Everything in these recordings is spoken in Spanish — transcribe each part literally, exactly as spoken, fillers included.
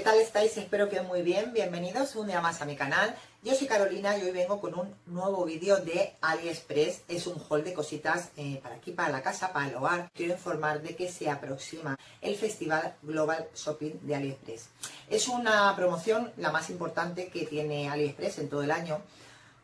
¿qué tal estáis? Espero que muy bien. Bienvenidos un día más a mi canal. Yo soy Carolina y hoy vengo con un nuevo vídeo de AliExpress. Es un haul de cositas eh, para aquí, para la casa, para el hogar. Quiero informar de que se aproxima el Festival Global Shopping de AliExpress. Es una promoción, la más importante que tiene AliExpress en todo el año,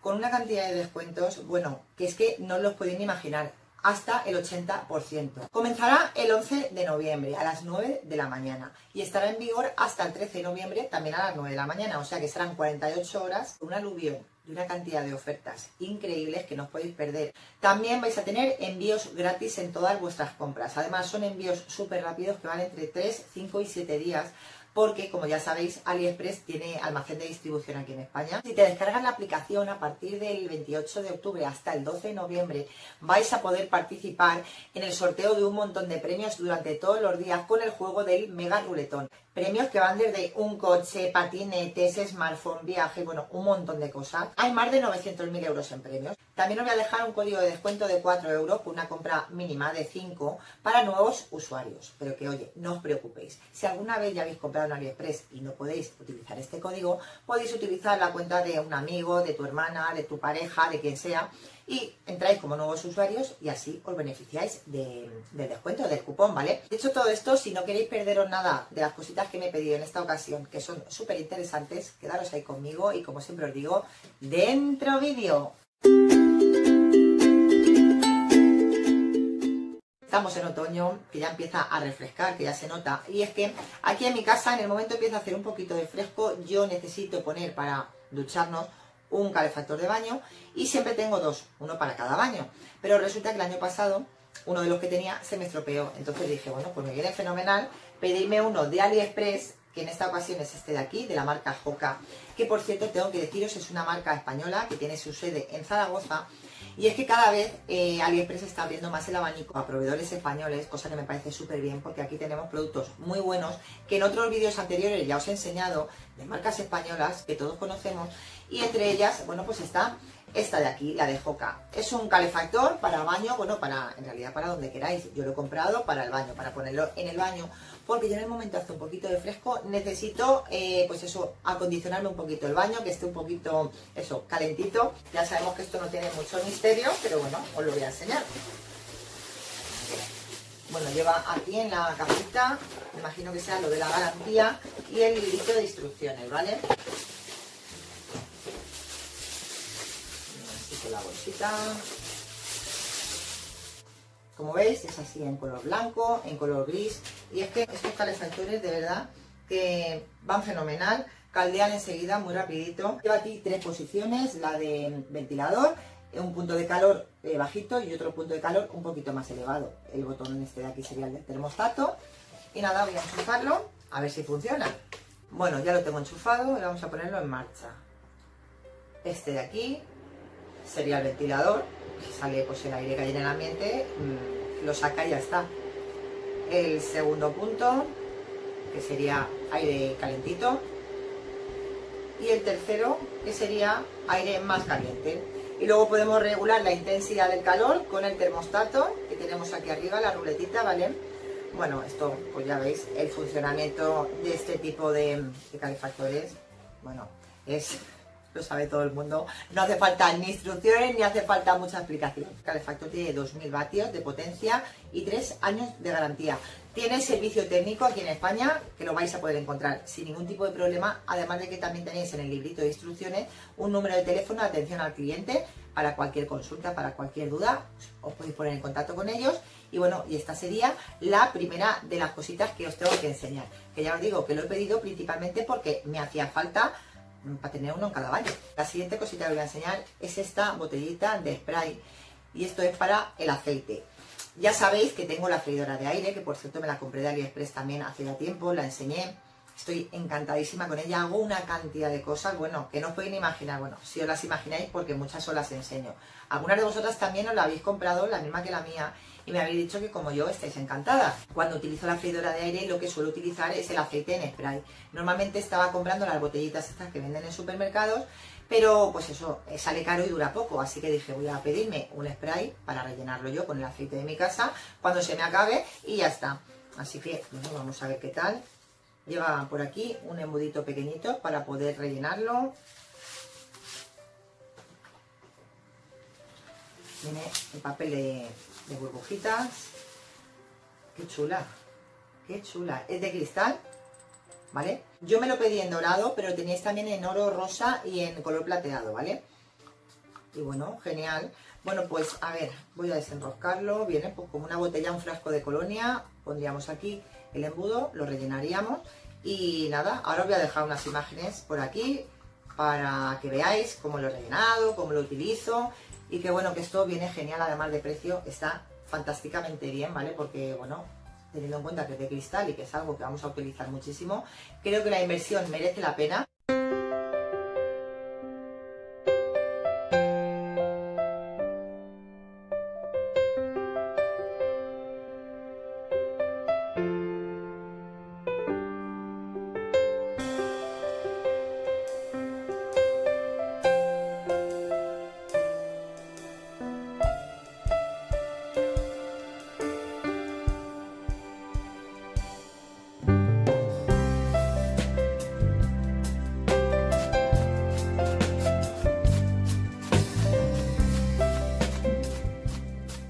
con una cantidad de descuentos, bueno, que es que no los podéis ni imaginar. Hasta el ochenta por ciento. Comenzará el once de noviembre a las nueve de la mañana y estará en vigor hasta el trece de noviembre también a las nueve de la mañana, o sea que serán cuarenta y ocho horas, un aluvión de una cantidad de ofertas increíbles que no os podéis perder. También vais a tener envíos gratis en todas vuestras compras. Además son envíos súper rápidos que van entre tres, cinco y siete días. Porque, como ya sabéis, AliExpress tiene almacén de distribución aquí en España. Si te descargas la aplicación a partir del veintiocho de octubre hasta el doce de noviembre, vais a poder participar en el sorteo de un montón de premios durante todos los días con el juego del Mega Ruletón. Premios que van desde un coche, patinetes, smartphone, viaje, bueno, un montón de cosas. Hay más de novecientos mil euros en premios. También os voy a dejar un código de descuento de cuatro euros por una compra mínima de cinco para nuevos usuarios. Pero que, oye, no os preocupéis. Si alguna vez ya habéis comprado en AliExpress y no podéis utilizar este código, podéis utilizar la cuenta de un amigo, de tu hermana, de tu pareja, de quien sea, y entráis como nuevos usuarios y así os beneficiáis de, del descuento, del cupón, ¿vale? Dicho todo esto, si no queréis perderos nada de las cositas que me he pedido en esta ocasión, que son súper interesantes, quedaros ahí conmigo y, como siempre os digo, ¡dentro vídeo! Estamos en otoño, que ya empieza a refrescar, que ya se nota. Y es que aquí en mi casa, en el momento empieza a hacer un poquito de fresco, yo necesito poner para ducharnos un calefactor de baño y siempre tengo dos, uno para cada baño. Pero resulta que el año pasado uno de los que tenía se me estropeó, entonces dije, bueno, pues me viene fenomenal pedirme uno de AliExpress, que en esta ocasión es este de aquí, de la marca Jocca, que por cierto tengo que deciros es una marca española que tiene su sede en Zaragoza. Y es que cada vez eh, AliExpress está abriendo más el abanico a proveedores españoles, cosa que me parece súper bien porque aquí tenemos productos muy buenos que en otros vídeos anteriores ya os he enseñado, de marcas españolas que todos conocemos, y entre ellas, bueno, pues está esta de aquí, la de Jocca. Es un calefactor para baño, bueno, para en realidad para donde queráis. Yo lo he comprado para el baño, para ponerlo en el baño, porque yo en el momento hace un poquito de fresco necesito, eh, pues eso, acondicionarme un poquito el baño, que esté un poquito, eso, calentito. Ya sabemos que esto no tiene mucho misterio, pero bueno, os lo voy a enseñar. Bueno, lleva aquí en la cajita, imagino que sea lo de la garantía y el librito de instrucciones, ¿vale? La bolsita, como veis, es así en color blanco, en color gris. Y es que estos calefactores de verdad que van fenomenal, caldean enseguida muy rapidito. Lleva aquí tres posiciones, la de ventilador, un punto de calor eh, bajito y otro punto de calor un poquito más elevado. El botón en este de aquí sería el del termostato. Y nada, voy a enchufarlo a ver si funciona. Bueno, ya lo tengo enchufado y vamos a ponerlo en marcha. Este de aquí sería el ventilador, que sale pues el aire que hay en el ambiente, lo saca y ya está. El segundo punto, que sería aire calentito. Y el tercero, que sería aire más caliente. Y luego podemos regular la intensidad del calor con el termostato, que tenemos aquí arriba, la ruletita, ¿vale? Bueno, esto, pues ya veis, el funcionamiento de este tipo de, de calefactores, bueno, es... lo sabe todo el mundo, no hace falta ni instrucciones ni hace falta mucha explicación. El calefactor tiene dos mil vatios de potencia y tres años de garantía. Tiene servicio técnico aquí en España, que lo vais a poder encontrar sin ningún tipo de problema, además de que también tenéis en el librito de instrucciones un número de teléfono de atención al cliente para cualquier consulta, para cualquier duda, os podéis poner en contacto con ellos. Y bueno, y esta sería la primera de las cositas que os tengo que enseñar, que ya os digo que lo he pedido principalmente porque me hacía falta para tener uno en cada baño. La siguiente cosita que os voy a enseñar es esta botellita de spray, y esto es para el aceite. Ya sabéis que tengo la freidora de aire, que por cierto me la compré de AliExpress también hace ya tiempo, la enseñé, estoy encantadísima con ella, hago una cantidad de cosas, bueno, que no os podéis ni imaginar, bueno, si os las imagináis porque muchas os las enseño. Algunas de vosotras también os la habéis comprado, la misma que la mía, y me habéis dicho que como yo estáis encantadas. Cuando utilizo la freidora de aire lo que suelo utilizar es el aceite en spray. Normalmente estaba comprando las botellitas estas que venden en supermercados, pero pues eso, sale caro y dura poco, así que dije voy a pedirme un spray para rellenarlo yo con el aceite de mi casa cuando se me acabe y ya está. Así que bueno, vamos a ver qué tal. Lleva por aquí un embudito pequeñito para poder rellenarlo. Tiene el papel de, de burbujitas. Qué chula, qué chula. Es de cristal, ¿vale? Yo me lo pedí en dorado, pero tenéis también en oro rosa y en color plateado, ¿vale? Y bueno, genial. Bueno, pues a ver, voy a desenroscarlo. Viene pues como una botella, un frasco de colonia. Pondríamos aquí el embudo, lo rellenaríamos y nada, ahora os voy a dejar unas imágenes por aquí para que veáis cómo lo he rellenado, cómo lo utilizo y que bueno, que esto viene genial, además de precio está fantásticamente bien, ¿vale? Porque bueno, teniendo en cuenta que es de cristal y que es algo que vamos a utilizar muchísimo, creo que la inversión merece la pena.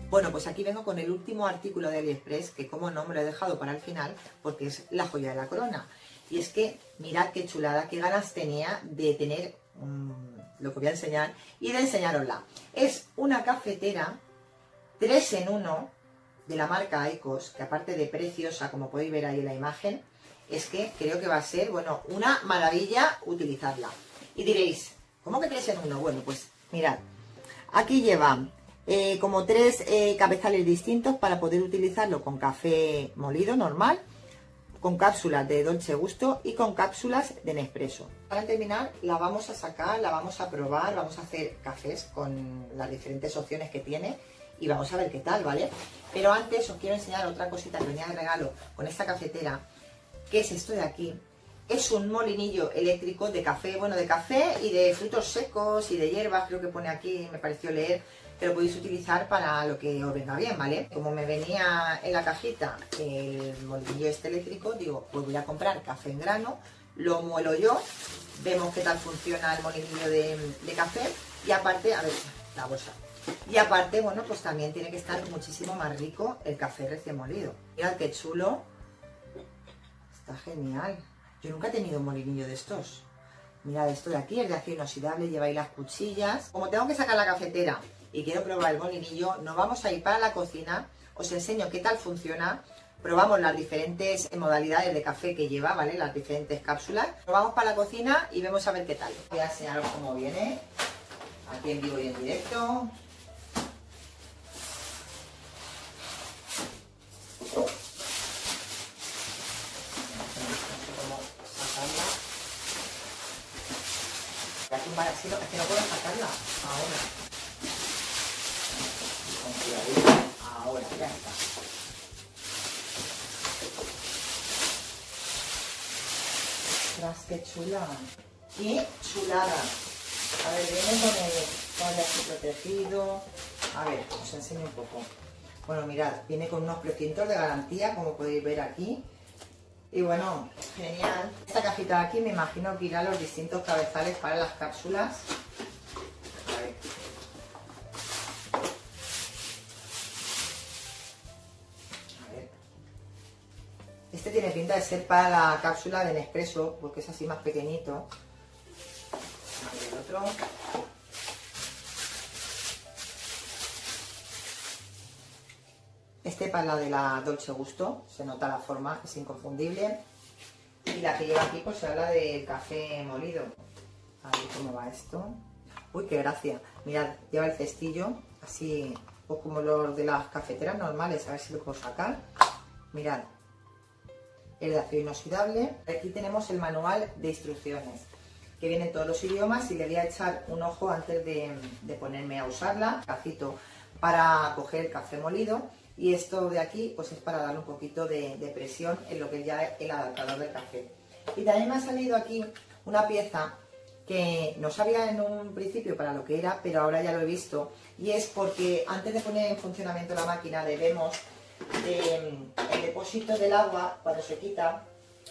Bueno, pues aquí vengo con el último artículo de AliExpress, que como no me lo he dejado para el final, porque es la joya de la corona. Y es que, mirad qué chulada, qué ganas tenía de tener um, lo que voy a enseñar y de enseñarosla. Es una cafetera tres en uno de la marca ECOS, que aparte de preciosa, como podéis ver ahí en la imagen, es que creo que va a ser, bueno, una maravilla utilizarla. Y diréis, ¿cómo que tres en uno? Bueno, pues mirad, aquí llevan... Eh, como tres eh, cabezales distintos para poder utilizarlo con café molido normal, con cápsulas de Dolce Gusto y con cápsulas de Nespresso. Para terminar la vamos a sacar, la vamos a probar, vamos a hacer cafés con las diferentes opciones que tiene y vamos a ver qué tal, ¿vale? Pero antes os quiero enseñar otra cosita que venía de regalo con esta cafetera, que es esto de aquí. Es un molinillo eléctrico de café, bueno, de café y de frutos secos y de hierbas, creo que pone aquí, me pareció leer, que lo podéis utilizar para lo que os venga bien, ¿vale? Como me venía en la cajita el molinillo este eléctrico, digo, pues voy a comprar café en grano, lo muelo yo, vemos qué tal funciona el molinillo de, de café y aparte, a ver, la bolsa. Y aparte, bueno, pues también tiene que estar muchísimo más rico el café recién molido. Mirad qué chulo, está genial. Yo nunca he tenido un molinillo de estos. Mirad, esto de aquí es de acero inoxidable, lleváis las cuchillas. Como tengo que sacar la cafetera y quiero probar el molinillo, nos vamos a ir para la cocina, os enseño qué tal funciona, probamos las diferentes modalidades de café que lleva, ¿vale? Las diferentes cápsulas. Nos vamos para la cocina y vemos a ver qué tal. Voy a enseñaros cómo viene, aquí en vivo y en directo. Aquí un baracito, es que no puedo sacarla ahora. Ahora, ya está. ¡Ostras, qué chula! ¡Qué chulada! A ver, viene con el, con el así protegido. A ver, os enseño un poco. Bueno, mirad, viene con unos precintos de garantía, como podéis ver aquí. Y bueno, genial. Esta cajita de aquí me imagino que irá a los distintos cabezales para las cápsulas. A ver. Este tiene pinta de ser para la cápsula de Nespresso, porque es así más pequeñito. A ver el otro. Este para la de la Dolce Gusto, se nota la forma, es inconfundible. Y la que lleva aquí pues se habla del café molido. A ver cómo va esto. Uy, qué gracia. Mirad, lleva el cestillo, así pues como los de las cafeteras normales, a ver si lo puedo sacar. Mirad. El de acero inoxidable. Aquí tenemos el manual de instrucciones, que viene en todos los idiomas y le voy a echar un ojo antes de, de ponerme a usarla. Cacito para coger el café molido y esto de aquí pues es para darle un poquito de, de presión en lo que ya es el adaptador del café. Y también me ha salido aquí una pieza que no sabía en un principio para lo que era, pero ahora ya lo he visto, y es porque antes de poner en funcionamiento la máquina debemos... De, el depósito del agua, cuando se quita,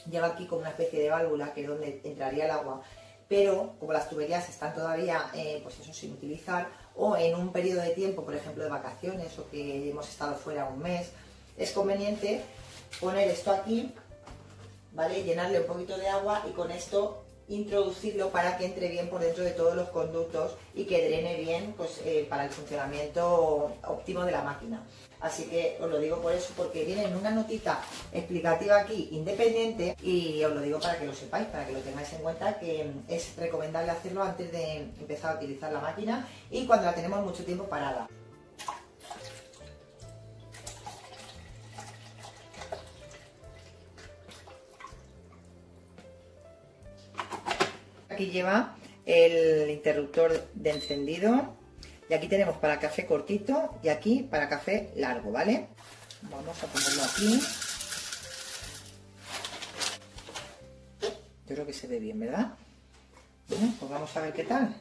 lleva aquí como una especie de válvula que es donde entraría el agua, pero como las tuberías están todavía, eh, pues eso, sin utilizar, o en un periodo de tiempo, por ejemplo, de vacaciones o que hemos estado fuera un mes, es conveniente poner esto aquí, ¿vale? Llenarle un poquito de agua y con esto introducirlo para que entre bien por dentro de todos los conductos y que drene bien, pues, eh, para el funcionamiento óptimo de la máquina. Así que os lo digo por eso, porque vienen una notita explicativa aquí independiente y os lo digo para que lo sepáis, para que lo tengáis en cuenta, que es recomendable hacerlo antes de empezar a utilizar la máquina y cuando la tenemos mucho tiempo parada. Aquí lleva el interruptor de encendido y aquí tenemos para café cortito y aquí para café largo, ¿vale? Vamos a ponerlo aquí. Yo creo que se ve bien, ¿verdad? Bueno, pues vamos a ver qué tal.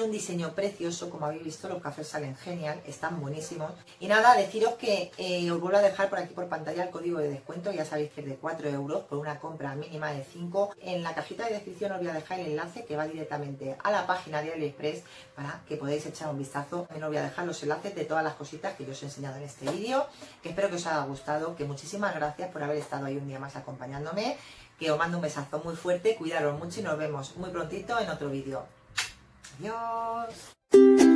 Un diseño precioso, como habéis visto, los cafés salen genial, están buenísimos. Y nada, deciros que eh, os vuelvo a dejar por aquí por pantalla el código de descuento, ya sabéis que es de cuatro euros por una compra mínima de cinco. En la cajita de descripción os voy a dejar el enlace que va directamente a la página de AliExpress para que podáis echar un vistazo. También os voy a dejar los enlaces de todas las cositas que yo os he enseñado en este vídeo, que espero que os haya gustado, que muchísimas gracias por haber estado ahí un día más acompañándome, que os mando un besazo muy fuerte, cuidaros mucho y nos vemos muy prontito en otro vídeo. Adiós.